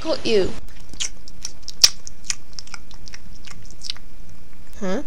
Got you. Huh?